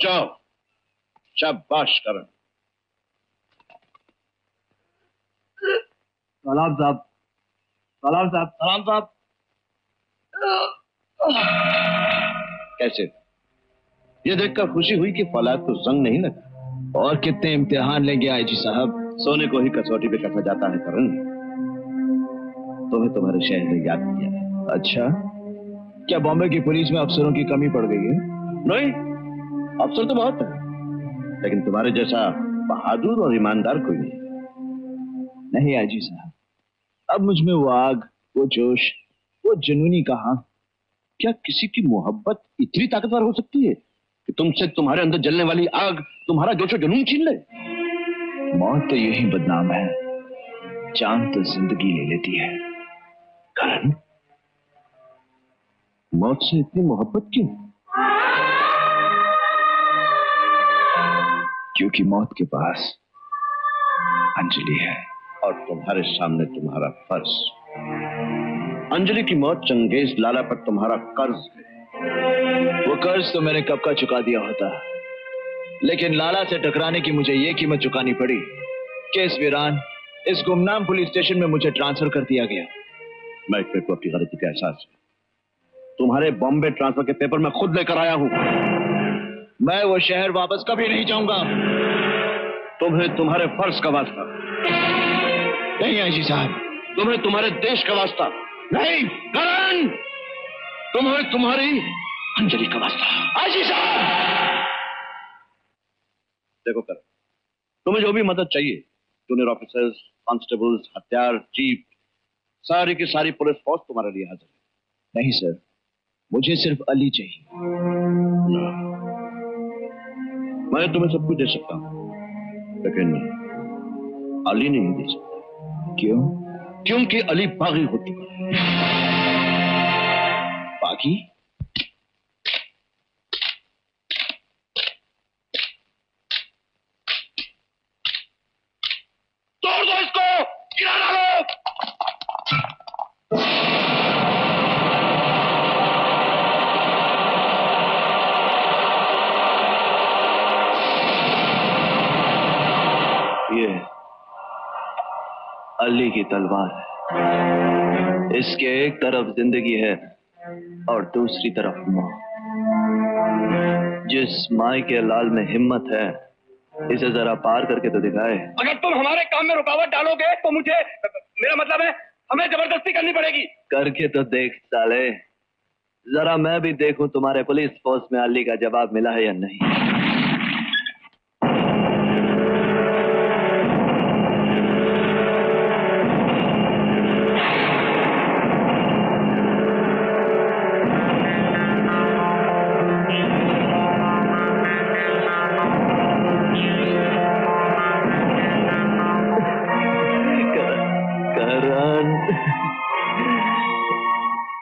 जाओ, शाबाश करण। सलाम साहब, सलाम साहब, सलाम साहब। कैसे ये देखकर खुशी हुई कि फलाद तो जंग नहीं लगा। और कितने इम्तिहान लेंगे आईजी साहब, सोने को ही कसौटी पे कसा जाता है। करण तुम्हें तुम्हारे शहर ने याद किया। अच्छा, क्या बॉम्बे की पुलिस में अफसरों की कमी पड़ गई है? नहीं, अफसर तो बहुत है, लेकिन तुम्हारे जैसा बहादुर और ईमानदार कोई नहीं। आजी साहब, अब मुझ में वो आग, वो जोश, वो जुनूनी कहां? क्या किसी की मोहब्बत इतनी ताकतवर हो सकती है कि तुमसे तुम्हारे अंदर जलने वाली आग तुम्हारा जोशो जुनून छीन ले? मौत तो यही बदनाम है, जान तो जिंदगी ले लेती है। करण, मौत से इतनी मोहब्बत क्यों? क्योंकि मौत के पास अंजलि है और तुम्हारे सामने तुम्हारा फर्ज। अंजलि की मौत चंगेज लाला पर तुम्हारा कर्ज है। वो कर्ज तो मैंने कब का चुका दिया होता, लेकिन लाला से टकराने की मुझे ये कीमत चुकानी पड़ी कि इस वीरान, इस गुमनाम पुलिस स्टेशन में मुझे ट्रांसफर कर दिया गया। मैं को अपनी गलती का एहसास है। तुम्हारे बॉम्बे ट्रांसफर के पेपर मैं खुद लेकर आया हूं। मैं वो शहर वापस कभी नहीं जाऊंगा। तुम्हें तुम्हारे फर्ज का वास्ता नहीं आईजी साहब, तुम्हें तुम्हारे देश का वास्ता नहीं। करण, तुम्हें तुम्हारी अंजलि का वास्ता। आईजी साहब देखो करण, तुम्हें जो भी मदद चाहिए, जूनियर ऑफिसर्स, कांस्टेबल्स, हथियार, जीप, सारी की सारी पुलिस फोर्स तुम्हारे लिए हाजिर है। नहीं सर, मुझे सिर्फ अली चाहिए। मैं तुम्हें सब कुछ दे सकता हूं, लेकिन अली नहीं दे सकता। क्यों? क्योंकि अली बागी हो चुका है। बागी? तोड़ दो इसको, गिरा डालो। अली की तलवार है। इसके एक तरफ जिंदगी है और दूसरी तरफ मौत। जिस माई के लाल में हिम्मत है, इसे जरा पार करके तो दिखाए। अगर तुम हमारे काम में रुकावट डालोगे तो मुझे, मेरा मतलब है, हमें जबरदस्ती करनी पड़ेगी। करके तो देख साले, जरा मैं भी देखूं तुम्हारे पुलिस फोर्स में अली का जवाब मिला है या नहीं।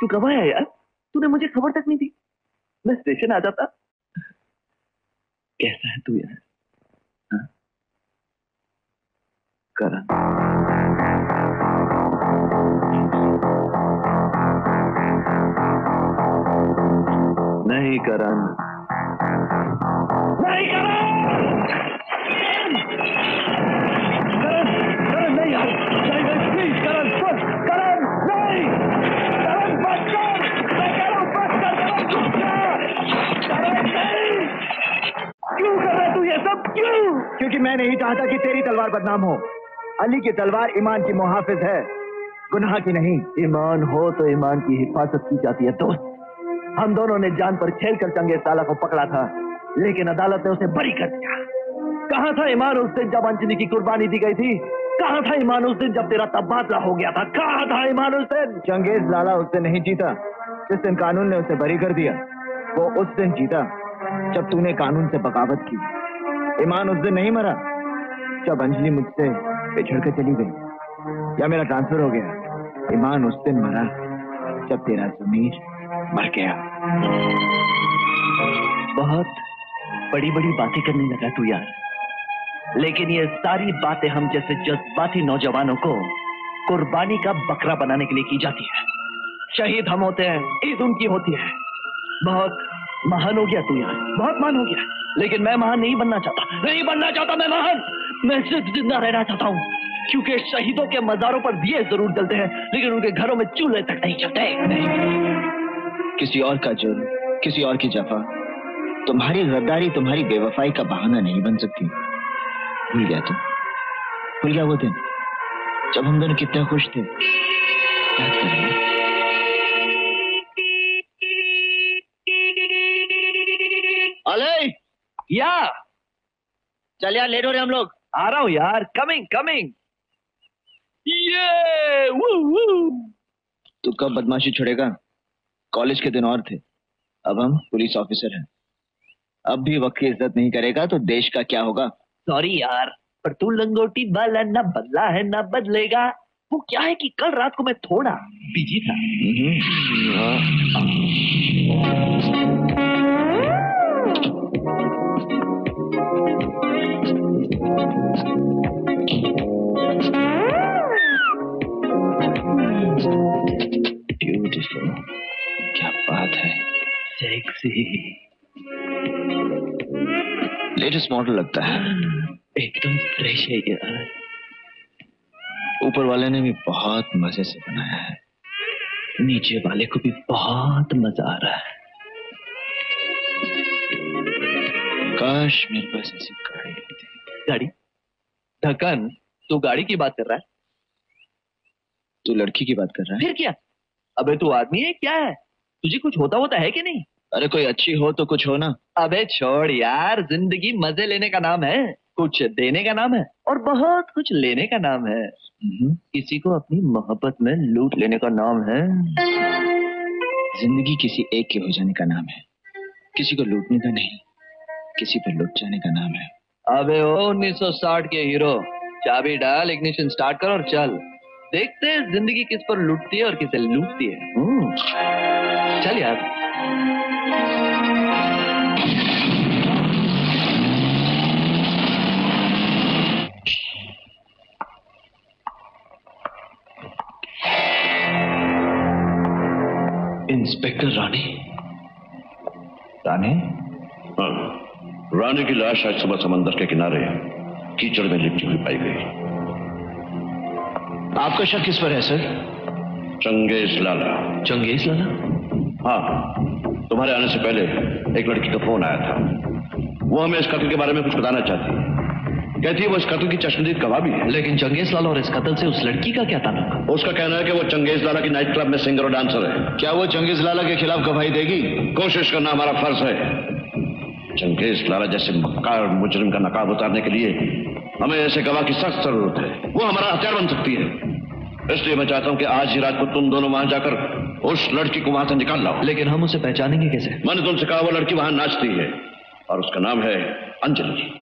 तू कब आया यार? तूने मुझे खबर तक नहीं दी। मैं स्टेशन आ जाता। कैसा है तू यार? हाँ? करण, नहीं करण, नहीं करण, करण नहीं यार, नहीं, मैं नहीं चाहता कि तेरी तलवार बदनाम हो। अली की तलवार ईमान की मुहाफिज है, गुनाह की नहीं। ईमान हो तो ईमान की हिफाजत की जाती है दोस्त। हम दोनों ने जान पर खेलकर चंगेज लाला को पकड़ा था, लेकिन अदालत ने उसे बरी कर दिया। कहाँ था ईमान उस दिन जब अंजलि की कुर्बानी दी गई थी? कहाँ था ईमान उस दिन जब तेरा तबादला हो गया था? कहाँ था ईमान उस दिन? चंगेज लाला उस दिन नहीं जीता जिस दिन कानून ने उसे बरी कर दिया। वो उस दिन जीता जब तूने कानून से बगावत की। ईमान उस दिन नहीं मरा जब अंजलि मुझसे पिछड़ के चली गई या मेरा ट्रांसफर हो गया। ईमान उस दिन मरा जब तेरा ज़मीर मर गया। बहुत बड़ी बड़ी बातें करने लगा तू यार, लेकिन ये सारी बातें हम जैसे जज्बाती नौजवानों को कुर्बानी का बकरा बनाने के लिए की जाती है। शहीद हम होते हैं, ईद उनकी होती है। बहुत महान हो गया तू यार, बहुत महान हो गया। लेकिन मैं महान नहीं बनना चाहता, नहीं बनना चाहता मैं महान। मैं सिर्फ जिंदा रहना चाहता हूँ, क्योंकि शहीदों के मजारों पर दिए जरूर जलते हैं, लेकिन उनके घरों में चूल्हे तक नहीं जलते। किसी और का जुर्म, किसी और की जफा, तुम्हारी गद्दारी, तुम्हारी बेवफाई का बहाना नहीं बन सकती। भूल गया तुम, भूल गया वो दिन जब हम दोनों कितना खुश थे। अली या चल यार, लेट हो रहे हम लोग। आ रहा हूँ यार, कमिंग कमिंग। ये वू वू। तू कब बदमाशी छोड़ेगा? कॉलेज के दिन और थे, अब हम पुलिस ऑफिसर हैं। अब भी वक्त की इज्जत नहीं करेगा तो देश का क्या होगा? सॉरी यार, पर तू लंगोटी वाला ना बदला है ना बदलेगा। वो क्या है कि कल रात को मैं थोड़ा बिजी था। ब्यूटीफुल, क्या बात है, सेक्सी। लेटेस्ट मॉडल लगता है, एकदम फ्रेश है यार। ऊपर वाले ने भी बहुत मजे से बनाया है, नीचे वाले को भी बहुत मजा आ रहा है। काश मेरे पास ऐसी गाड़ी होती। गाड़ी? ढक्कन, तू गाड़ी की बात कर रहा है? तू लड़की की बात कर रहा है? फिर क्या? अबे तू आदमी है क्या है? तुझे कुछ होता होता है कि नहीं? अरे कोई अच्छी हो तो कुछ हो ना। अबे छोड़ यार, जिंदगी मजे लेने का नाम है, कुछ देने का नाम है और बहुत कुछ लेने का नाम है। किसी को अपनी मोहब्बत में लूट लेने का नाम है। जिंदगी किसी एक के हो जाने का नाम है, किसी को लूटने का नहीं, किसी पर लुट जाने का नाम है। अबे ओ 1960 के हीरो, चाबी डाल, इग्निशन स्टार्ट कर और चल। देखते हैं जिंदगी किस पर लुटती है और किसे लूटती है। चल यार। इंस्पेक्टर राने। राने? हाँ, राने की लाश आज सुबह समंदर के किनारे कीचड़ में लिपटी हुई पाई गई। आपका शक किस पर है सर? चंगेज लाला। चंगेज लाला? हाँ, तुम्हारे आने से पहले एक लड़की का फोन आया था। वो हमें इस कत्ल के बारे में कुछ बताना चाहती है। कहती है वो इस कत्ल की चश्मदीद गवाह है। लेकिन चंगेज लाला और इस कत्ल से उस लड़की का क्या ताल्लुक? उसका कहना है कि वो चंगेज लाला की नाइट क्लब में सिंगर और डांसर है। क्या वो चंगेज लाला के खिलाफ गवाही देगी? कोशिश करना हमारा फर्ज है। चंगेज लाला जैसे मक्कार मुजरिम का नकाब उतारने के लिए हमें ऐसे गवाह की सख्त जरूरत है। वो हमारा हथियार बन सकती है। इसलिए मैं चाहता हूँ कि आज ही रात को तुम दोनों वहां जाकर उस लड़की को वहां से निकाल लाओ। लेकिन हम उसे पहचानेंगे कैसे? मैंने तुमसे कहा वो लड़की वहां नाचती है और उसका नाम है अंजलि।